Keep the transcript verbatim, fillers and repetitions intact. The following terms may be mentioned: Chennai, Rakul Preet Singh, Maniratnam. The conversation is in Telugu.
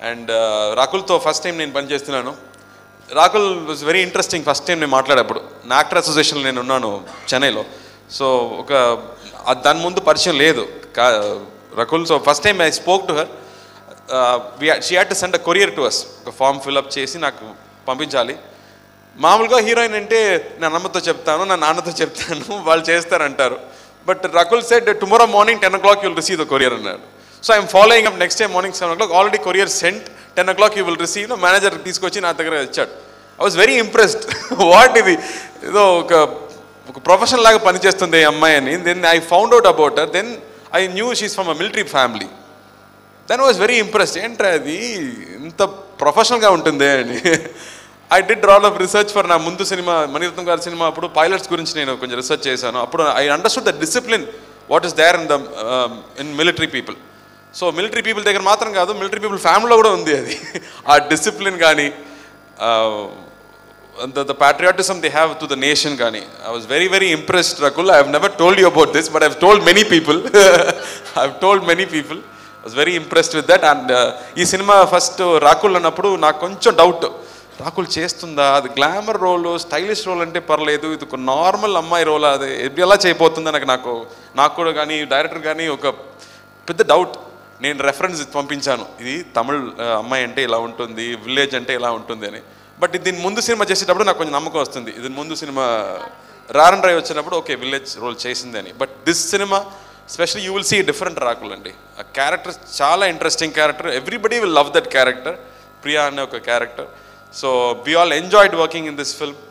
And Rakul tho first time nenu pani chestunanu. Rakul was very interesting first time nenu maatladappudu. Na actor association lo nenu unnanu Chennai lo. So oka dani mundu parisham ledu Rakul, so first time I spoke to her. Uh, we had, she had to send a courier to us. A form fill up chesi naaku pampinchali. మామూలుగా హీరోయిన్ అంటే నేను అమ్మతో చెప్తాను, నా నాన్నతో చెప్తాను, వాళ్ళు చేస్తారంటారు. But Rakul said tomorrow morning ten o'clock you'll receive the courier అన్నారు. So I'm following up next day morning seven o'clock already courier sent, ten o'clock you will receive. Manager తీసుకొచ్చి నా దగ్గర ఇచ్చాడు. I was very impressed. What ఇది, ఏదో ఒక ఒక ప్రొఫెషన్ లాగా పనిచేస్తుంది ఈ అమ్మాయి అని. Then I found out about her. Then I knew she's from a military family. Then I was very impressed. ఏంట్రా అది ఇంత ప్రొఫెషనల్గా ఉంటుంది అని. I did a lot of research for my Mundu cinema, Maniratnam garu cinema, appudu pilots gurinchi nenu konja research chesanu. Appudu I understood the discipline what is there in the um, in military people. So military people daggara matram kaadu, military people family lo kuda undi adi. Aa discipline gaani, uh, the, the patriotism they have to the nation gaani. I was very very impressed, Rakul. I have never told you about this, but I have told many people. I have told many people. I was very impressed with that. And ee uh, cinema first Rakul annappudu naaku koncham doubt. Rakul చేస్తుందా, అది గ్లామర్ రోలు స్టైలిష్ రోల్ అంటే పర్లేదు, ఇది ఒక నార్మల్ అమ్మాయి రోల్, అది ఎలా చేయబోతుందా నాకు నాకు నాకు కూడా కానీ డైరెక్టర్ కానీ ఒక పెద్ద డౌట్. నేను రెఫరెన్స్ పంపించాను, ఇది తమిళ అమ్మాయి అంటే ఇలా ఉంటుంది, విలేజ్ అంటే ఇలా ఉంటుంది అని. బట్ దీని ముందు సినిమా చేసేటప్పుడు నాకు కొంచెం నమ్మకం వస్తుంది, ఇది ముందు సినిమా రార్ అండ్ డ్రైవ్ వచ్చినప్పుడు ఓకే విలేజ్ రోల్ చేసింది అని. But this cinema specially you will see different Rakul అండి. ఆ క్యారెక్టర్ చాలా interesting character, everybody will love that character, Priya అనే ఒక character. So we all enjoyed working in this film.